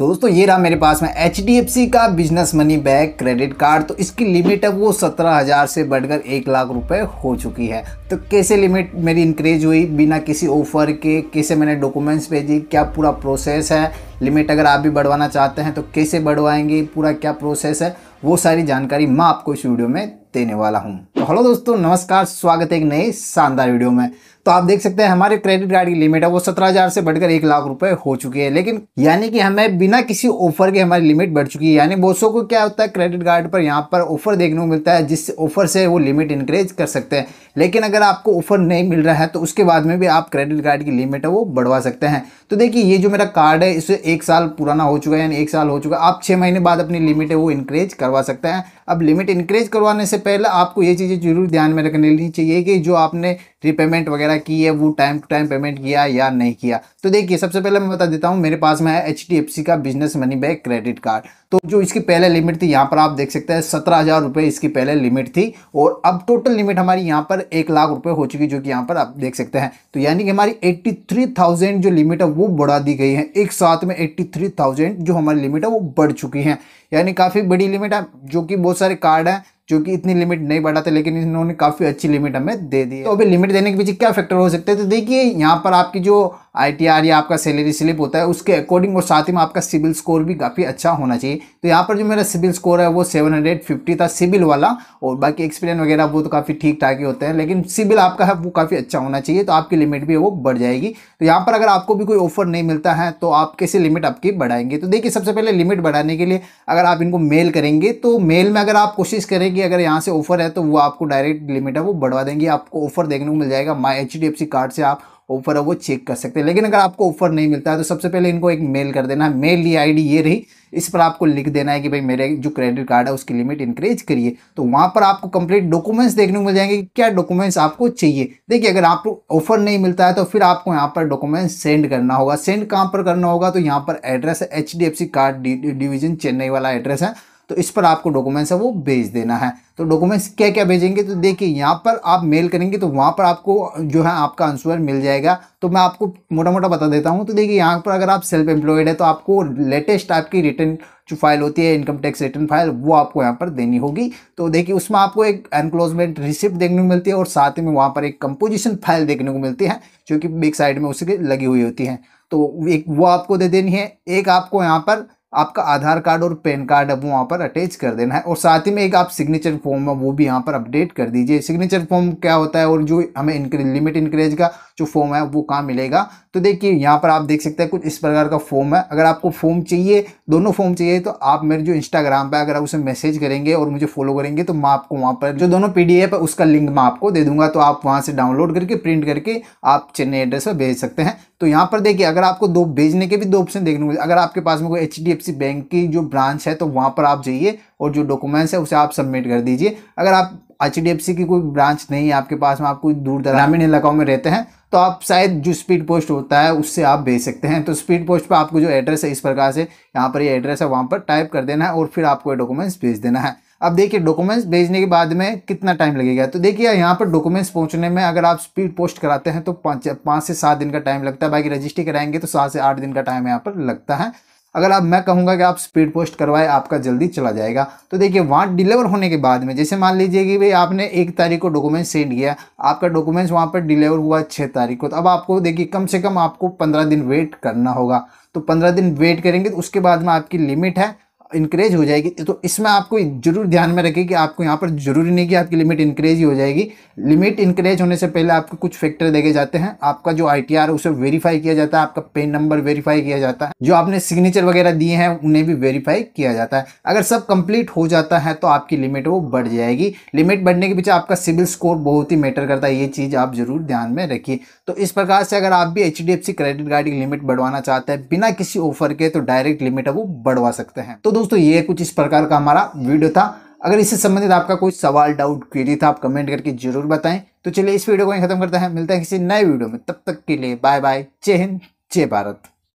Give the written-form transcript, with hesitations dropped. तो दोस्तों ये रहा मेरे पास में HDFC का business money back credit card. तो इसकी लिमिट अब वो 17,000 से बढ़कर 1,00,000 रुपये हो चुकी है। तो कैसे लिमिट मेरी इंक्रीज हुई बिना किसी ऑफर के, कैसे मैंने डॉक्यूमेंट्स भेजी, क्या पूरा प्रोसेस है, लिमिट अगर आप भी बढ़वाना चाहते हैं तो कैसे बढ़वाएंगे, पूरा क्या प्रोसेस है, वो सारी जानकारी मैं आपको इस वीडियो में देने वाला हूँ। तो हेलो दोस्तों, नमस्कार, स्वागत है एक नए शानदार वीडियो में। तो आप देख सकते हैं हमारे क्रेडिट कार्ड की लिमिट है वो 17,000 से बढ़कर 1,00,000 रुपए हो चुकी है, लेकिन यानी कि हमें बिना किसी ऑफर के हमारी लिमिट बढ़ चुकी है। यानी बहुतों को क्या होता है, क्रेडिट कार्ड पर यहाँ पर ऑफर देखने को मिलता है, जिस ऑफर से वो लिमिट इंक्रीज कर सकते हैं। लेकिन अगर आपको ऑफर नहीं मिल रहा है तो उसके बाद में भी आप क्रेडिट कार्ड की लिमिट है वो बढ़वा सकते हैं। तो देखिए ये जो मेरा कार्ड है इसे 1 साल पुराना हो चुका है, यानी 1 साल हो चुका है। आप 6 महीने बाद अपनी लिमिट है वो इंक्रीज करवा सकते हैं। अब लिमिट इंक्रीज करवाने से पहले आपको ये चीज़ें जरूर ध्यान में रखनी चाहिए कि जो आपने रिपेमेंट वगैरह की है वो टाइम टू टाइम पेमेंट किया या नहीं किया। तो देखिए सबसे पहले मैं बता देता हूँ, मेरे पास में है HDFC का business money back credit card. तो जो इसकी पहले लिमिट थी यहाँ पर आप देख सकते हैं 17,000 रुपये इसकी पहले लिमिट थी, और अब टोटल लिमिट हमारी यहाँ पर 1,00,000 रुपये हो चुकी, जो कि यहाँ पर आप देख सकते हैं। तो यानी कि हमारी 83,000 जो लिमिट है वो बढ़ा दी गई है। एक साथ में 83,000 जो हमारी लिमिट है वो बढ़ चुकी है, यानी काफ़ी बड़ी लिमिट है। जो कि बहुत सारे कार्ड हैं जो कि इतनी लिमिट नहीं बढ़ाते, लेकिन इन्होंने काफ़ी अच्छी लिमिट हमें दे दी है। तो अभी लिमिट देने के पीछे क्या फैक्टर हो सकते हैं, तो देखिए यहाँ पर आपकी जो ITR या आपका सैलरी स्लिप होता है उसके अकॉर्डिंग, और साथ ही में आपका सिबिल स्कोर भी काफ़ी अच्छा होना चाहिए। तो यहाँ पर जो मेरा सिबिल स्कोर है वो 750 था सिबिल वाला, और बाकी एक्सपीरियंस वगैरह वो तो काफ़ी ठीक ठाक ही होते हैं, लेकिन सिबिल आपका है वो काफ़ी अच्छा होना चाहिए, तो आपकी लिमिट भी वो बढ़ जाएगी। तो यहाँ पर अगर आपको भी कोई ऑफर नहीं मिलता है तो आप कैसे लिमिट आपकी बढ़ाएंगे। तो देखिए सबसे पहले लिमिट बढ़ाने के लिए अगर आप इनको मेल करेंगे, तो मेल में अगर आप कोशिश करेंगे अगर यहाँ से ऑफर है तो वो आपको डायरेक्ट लिमिट है वो बढ़वा देंगे, आपको ऑफर देखने को मिल जाएगा। माय HDFC कार्ड से आप ऑफर है वो चेक कर सकते हैं। लेकिन अगर आपको ऑफर नहीं मिलता है तो सबसे पहले इनको एक मेल कर देना है। मेल की ID ये रही, इस पर आपको लिख देना है कि भाई मेरे जो क्रेडिट कार्ड है उसकी लिमिट इंक्रीज करिए। तो वहाँ पर आपको कंप्लीट डॉक्यूमेंट्स देखने को मिल जाएंगे, क्या डॉक्यूमेंट्स आपको चाहिए। देखिए अगर आपको ऑफर नहीं मिलता है तो फिर आपको यहाँ पर डॉक्यूमेंट्स सेंड करना होगा। सेंड कहाँ पर करना होगा, तो यहाँ पर एड्रेस है HDFC कार्ड डिवीजन चेन्नई वाला एड्रेस है, तो इस पर आपको डॉक्यूमेंट्स है वो भेज देना है। तो डॉक्यूमेंट्स क्या क्या भेजेंगे, तो देखिए यहाँ पर आप मेल करेंगे तो वहाँ पर आपको जो है आपका आंसर मिल जाएगा। तो मैं आपको मोटा मोटा बता देता हूँ। तो देखिए यहाँ पर अगर आप सेल्फ एम्प्लॉयड है तो आपको लेटेस्ट आपकी रिटर्न जो फाइल होती है, इनकम टैक्स रिटर्न फाइल, वो आपको यहाँ पर देनी होगी। तो देखिए उसमें आपको एक एनक्लोजमेंट रिसिप्ट देखने को मिलती है, और साथ ही में वहाँ पर एक कंपोजिशन फाइल देखने को मिलती है जो कि बैक साइड में उसके लगी हुई होती है, तो एक वो आपको दे देनी है। एक आपको यहाँ पर आपका आधार कार्ड और पैन कार्ड है वो वहाँ पर अटैच कर देना है, और साथ ही में एक आप सिग्नेचर फॉर्म है वो भी यहाँ पर अपडेट कर दीजिए। सिग्नेचर फॉर्म क्या होता है और जो हमें लिमिट इंक्रीज का जो फॉर्म है वो कहाँ मिलेगा, तो देखिए यहाँ पर आप देख सकते हैं कुछ इस प्रकार का फॉर्म है। अगर आपको फॉर्म चाहिए, दोनों फॉर्म चाहिए, तो आप मेरे जो इंस्टाग्राम पर अगर आप उसे मैसेज करेंगे और मुझे फॉलो करेंगे तो मैं आपको वहाँ पर जो दोनों PDF है उसका लिंक मैं आपको दे दूँगा। तो आप वहाँ से डाउनलोड करके प्रिंट करके आप चेन्नई एड्रेस पर भेज सकते हैं। तो यहाँ पर देखिए अगर आपको दो भेजने के भी दो ऑप्शन देखने को मिले, अगर आपके पास में कोई HDFC बैंक की जो ब्रांच है तो वहाँ पर आप जाइए और जो डॉक्यूमेंट्स है उसे आप सबमिट कर दीजिए। अगर आप HDFC की कोई ब्रांच नहीं है आपके पास में, आप कोई दूर ग्रामीण इलाकों में रहते हैं, तो आप शायद जो स्पीड पोस्ट होता है उससे आप भेज सकते हैं। तो स्पीड पोस्ट पर आपको जो एड्रेस है इस प्रकार से यहाँ पर ये एड्रेस है वहाँ पर टाइप कर देना है, और फिर आपको ये डॉक्यूमेंट्स भेज देना है। अब देखिए डॉक्यूमेंट्स भेजने के बाद में कितना टाइम लगेगा, तो देखिए यहाँ पर डॉक्यूमेंट्स पहुँचने में अगर आप स्पीड पोस्ट कराते हैं तो 5 से 7 दिन का टाइम लगता है, बाकी रजिस्ट्री कराएंगे तो 7 से 8 दिन का टाइम यहाँ पर लगता है। अगर आप मैं कहूँगा कि आप स्पीड पोस्ट करवाए आपका जल्दी चला जाएगा। तो देखिए वहाँ डिलीवर होने के बाद में, जैसे मान लीजिए कि भाई आपने 1 तारीख को डॉक्यूमेंट सेंड किया, आपका डॉक्यूमेंट्स वहाँ पर डिलीवर हुआ 6 तारीख को, तो अब आपको देखिए कम से कम आपको 15 दिन वेट करना होगा। तो 15 दिन वेट करेंगे तो उसके बाद में आपकी लिमिट है इंक्रीज हो जाएगी। तो इसमें आपको जरूर ध्यान में रखें कि आपको यहाँ पर जरूरी नहीं कि आपकी लिमिट इंक्रीज ही हो जाएगी। लिमिट इंक्रीज होने से पहले आपको कुछ फैक्टर देखे जाते हैं। आपका जो ITR है उसे वेरीफाई किया जाता है, आपका पैन नंबर वेरीफाई किया जाता है, जो आपने सिग्नेचर वगैरह दिए हैं उन्हें भी वेरीफाई किया जाता है। अगर सब कंप्लीट हो जाता है तो आपकी लिमिट वो बढ़ जाएगी। लिमिट बढ़ने के पीछे आपका सिबिल स्कोर बहुत ही मैटर करता है, ये चीज़ आप जरूर ध्यान में रखिए। तो इस प्रकार से अगर आप भी HDFC क्रेडिट कार्ड की लिमिट बढ़वाना चाहते हैं बिना किसी ऑफर के, तो डायरेक्ट लिमिट है वो बढ़वा सकते हैं। तो दोस्तों ये कुछ इस प्रकार का हमारा वीडियो था। अगर इससे संबंधित आपका कोई सवाल, डाउट, क्वेरी था, आप कमेंट करके जरूर बताएं। तो चलिए इस वीडियो को यहीं खत्म करते हैं, मिलते हैं किसी नए वीडियो में, तब तक के लिए बाय बाय, जय हिंद, जय भारत।